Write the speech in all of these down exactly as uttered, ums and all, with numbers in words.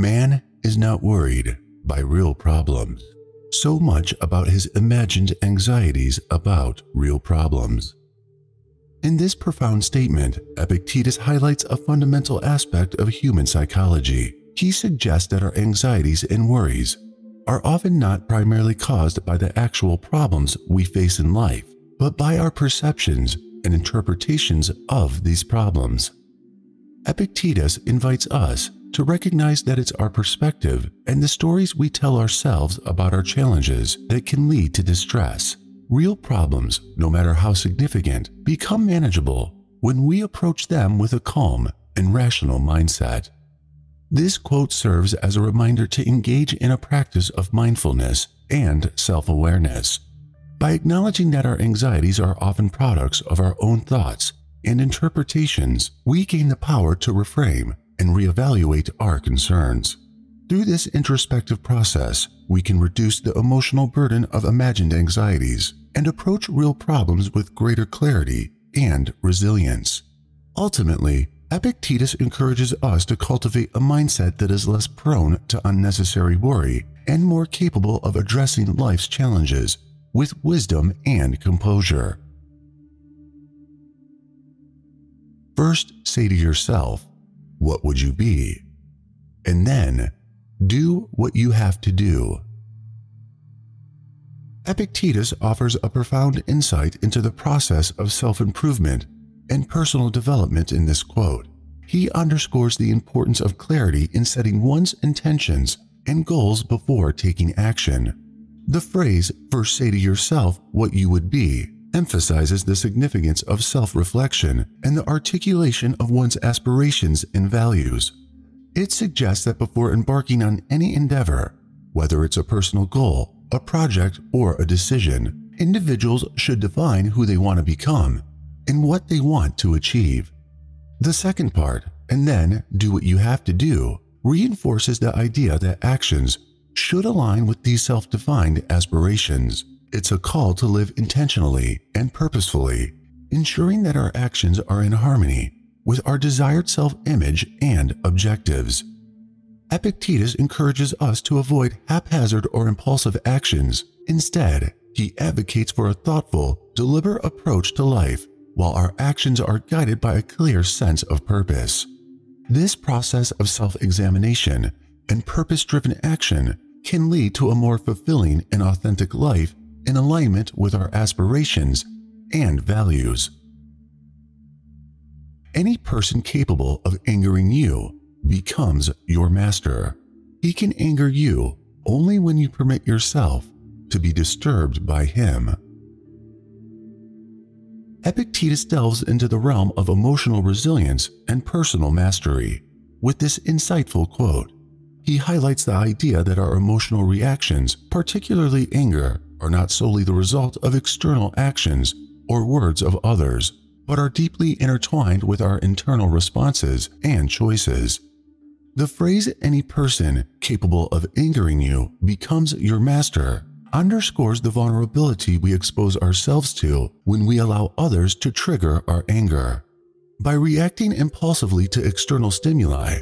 Man is not worried by real problems so much about his imagined anxieties about real problems. In this profound statement, Epictetus highlights a fundamental aspect of human psychology. He suggests that our anxieties and worries are often not primarily caused by the actual problems we face in life, but by our perceptions and interpretations of these problems. Epictetus invites us to recognize that it's our perspective and the stories we tell ourselves about our challenges that can lead to distress. Real problems, no matter how significant, become manageable when we approach them with a calm and rational mindset. This quote serves as a reminder to engage in a practice of mindfulness and self-awareness. By acknowledging that our anxieties are often products of our own thoughts and interpretations, we gain the power to reframe and reevaluate our concerns. Through this introspective process, we can reduce the emotional burden of imagined anxieties and approach real problems with greater clarity and resilience. Ultimately, Epictetus encourages us to cultivate a mindset that is less prone to unnecessary worry and more capable of addressing life's challenges with wisdom and composure. First, say to yourself, "What would you be?" And then, do what you have to do. Epictetus offers a profound insight into the process of self-improvement and personal development in this quote. He underscores the importance of clarity in setting one's intentions and goals before taking action. The phrase, "First say to yourself what you would be," emphasizes the significance of self-reflection and the articulation of one's aspirations and values. It suggests that before embarking on any endeavor, whether it's a personal goal, a project, or a decision, individuals should define who they want to become and what they want to achieve. The second part, "and then do what you have to do," reinforces the idea that actions should align with these self-defined aspirations. It's a call to live intentionally and purposefully, ensuring that our actions are in harmony with our desired self-image and objectives. Epictetus encourages us to avoid haphazard or impulsive actions. Instead, he advocates for a thoughtful, deliberate approach to life, while our actions are guided by a clear sense of purpose. This process of self-examination and purpose-driven action can lead to a more fulfilling and authentic life in alignment with our aspirations and values. Any person capable of angering you becomes your master. He can anger you only when you permit yourself to be disturbed by him. Epictetus delves into the realm of emotional resilience and personal mastery. With this insightful quote, he highlights the idea that our emotional reactions, particularly anger, are not solely the result of external actions or words of others, but are deeply intertwined with our internal responses and choices. The phrase, "any person capable of angering you becomes your master," underscores the vulnerability we expose ourselves to when we allow others to trigger our anger. By reacting impulsively to external stimuli,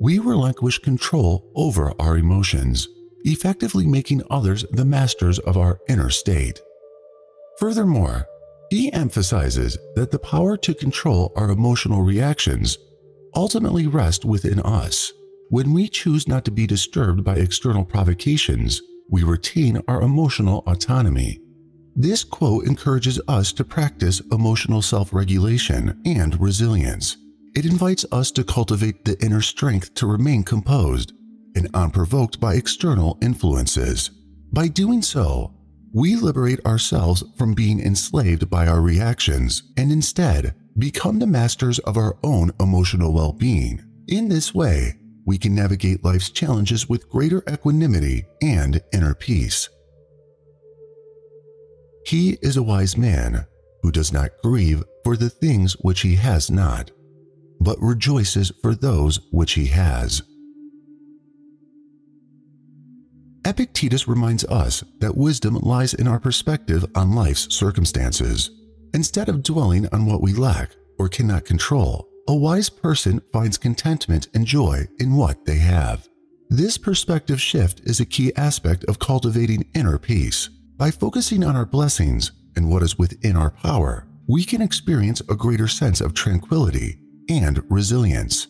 we relinquish control over our emotions, effectively making others the masters of our inner state. Furthermore, he emphasizes that the power to control our emotional reactions ultimately rests within us. When we choose not to be disturbed by external provocations, we retain our emotional autonomy. This quote encourages us to practice emotional self-regulation and resilience. It invites us to cultivate the inner strength to remain composed and unprovoked by external influences. By doing so, we liberate ourselves from being enslaved by our reactions and instead become the masters of our own emotional well-being. In this way, we can navigate life's challenges with greater equanimity and inner peace. He is a wise man who does not grieve for the things which he has not, but rejoices for those which he has. Epictetus reminds us that wisdom lies in our perspective on life's circumstances. Instead of dwelling on what we lack or cannot control, a wise person finds contentment and joy in what they have. This perspective shift is a key aspect of cultivating inner peace. By focusing on our blessings and what is within our power, we can experience a greater sense of tranquility and resilience.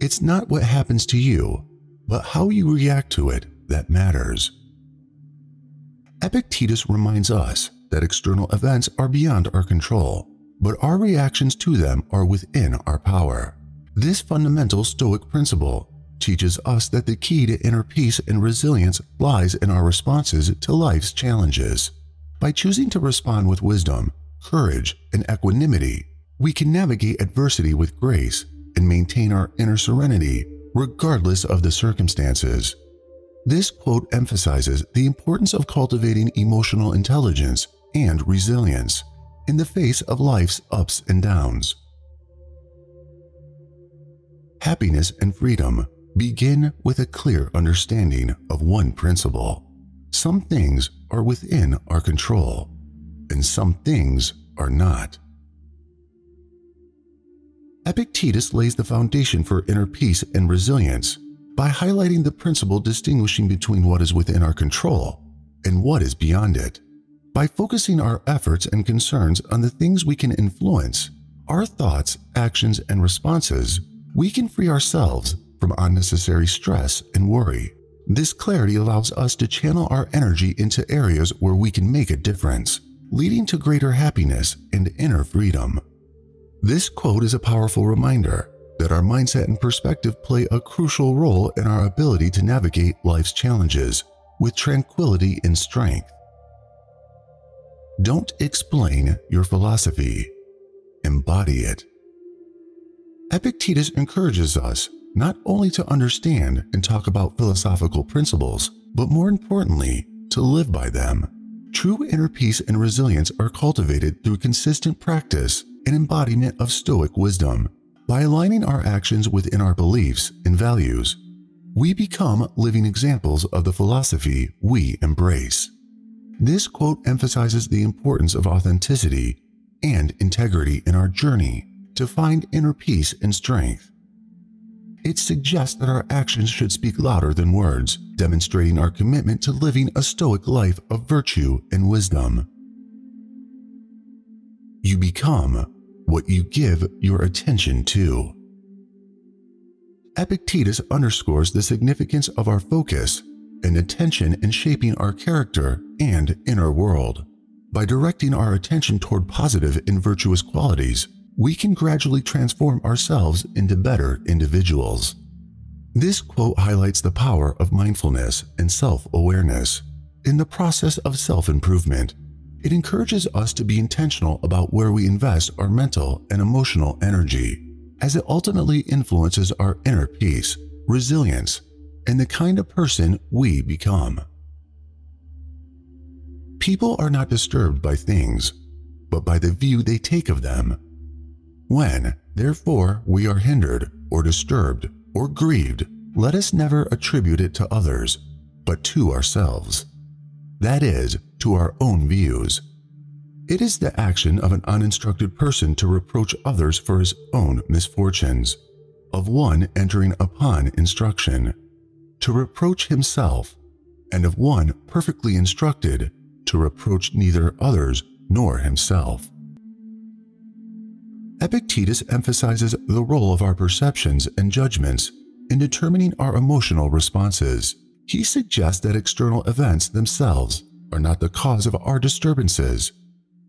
It's not what happens to you, but how you react to it that matters. Epictetus reminds us that external events are beyond our control, but our reactions to them are within our power. This fundamental Stoic principle teaches us that the key to inner peace and resilience lies in our responses to life's challenges. By choosing to respond with wisdom, courage, and equanimity, we can navigate adversity with grace and maintain our inner serenity regardless of the circumstances. This quote emphasizes the importance of cultivating emotional intelligence and resilience in the face of life's ups and downs. Happiness and freedom begin with a clear understanding of one principle. Some things are within our control, and some things are not. Epictetus lays the foundation for inner peace and resilience by highlighting the principle distinguishing between what is within our control and what is beyond it. By focusing our efforts and concerns on the things we can influence, our thoughts, actions, and responses, we can free ourselves from unnecessary stress and worry. This clarity allows us to channel our energy into areas where we can make a difference, leading to greater happiness and inner freedom. This quote is a powerful reminder that our mindset and perspective play a crucial role in our ability to navigate life's challenges with tranquility and strength. Don't explain your philosophy, embody it. Epictetus encourages us not only to understand and talk about philosophical principles, but more importantly, to live by them. True inner peace and resilience are cultivated through consistent practice and embodiment of Stoic wisdom. By aligning our actions within our beliefs and values, we become living examples of the philosophy we embrace. This quote emphasizes the importance of authenticity and integrity in our journey to find inner peace and strength. It suggests that our actions should speak louder than words, demonstrating our commitment to living a Stoic life of virtue and wisdom. You become what you give your attention to. Epictetus underscores the significance of our focus and attention in shaping our character and inner world. By directing our attention toward positive and virtuous qualities, we can gradually transform ourselves into better individuals. This quote highlights the power of mindfulness and self-awareness in the process of self-improvement. It encourages us to be intentional about where we invest our mental and emotional energy, as it ultimately influences our inner peace, resilience, and the kind of person we become. People are not disturbed by things, but by the view they take of them. When, therefore, we are hindered or disturbed or grieved, let us never attribute it to others, but to ourselves. That is, to our own views. It is the action of an uninstructed person to reproach others for his own misfortunes, of one entering upon instruction, to reproach himself, and of one perfectly instructed, to reproach neither others nor himself. Epictetus emphasizes the role of our perceptions and judgments in determining our emotional responses. He suggests that external events themselves are not the cause of our disturbances.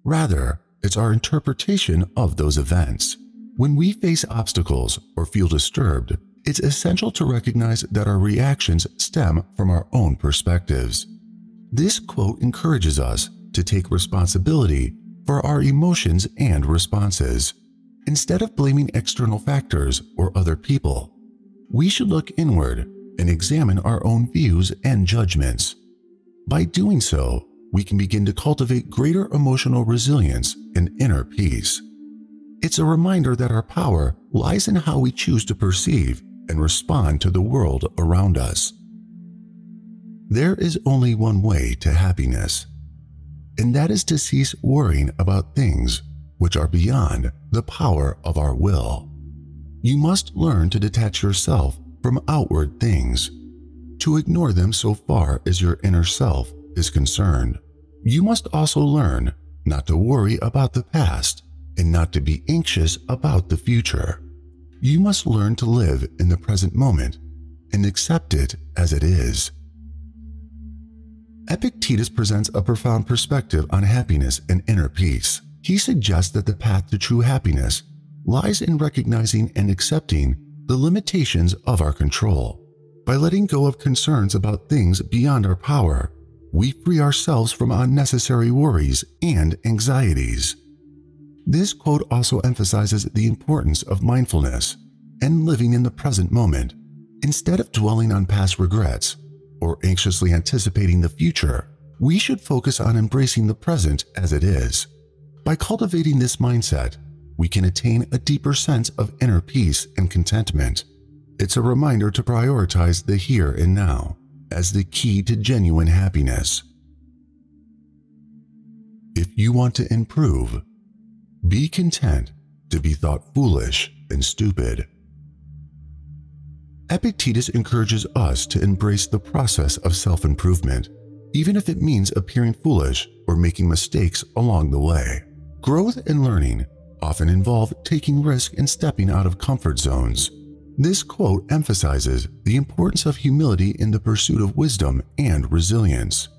Rather, it's our interpretation of those events. When we face obstacles or feel disturbed, it's essential to recognize that our reactions stem from our own perspectives. This quote encourages us to take responsibility for our emotions and responses. Instead of blaming external factors or other people, we should look inward and examine our own views and judgments. By doing so, we can begin to cultivate greater emotional resilience and inner peace. It's a reminder that our power lies in how we choose to perceive and respond to the world around us. There is only one way to happiness, and that is to cease worrying about things which are beyond the power of our will. You must learn to detach yourself from outward things. To ignore them so far as your inner self is concerned. You must also learn not to worry about the past and not to be anxious about the future. You must learn to live in the present moment and accept it as it is. Epictetus presents a profound perspective on happiness and inner peace. He suggests that the path to true happiness lies in recognizing and accepting the limitations of our control. By letting go of concerns about things beyond our power, we free ourselves from unnecessary worries and anxieties. This quote also emphasizes the importance of mindfulness and living in the present moment. Instead of dwelling on past regrets or anxiously anticipating the future, we should focus on embracing the present as it is. By cultivating this mindset, we can attain a deeper sense of inner peace and contentment. It's a reminder to prioritize the here and now as the key to genuine happiness. If you want to improve, be content to be thought foolish and stupid. Epictetus encourages us to embrace the process of self-improvement, even if it means appearing foolish or making mistakes along the way. Growth and learning often involve taking risks and stepping out of comfort zones. This quote emphasizes the importance of humility in the pursuit of wisdom and resilience.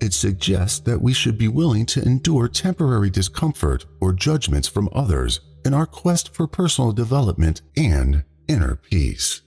It suggests that we should be willing to endure temporary discomfort or judgments from others in our quest for personal development and inner peace.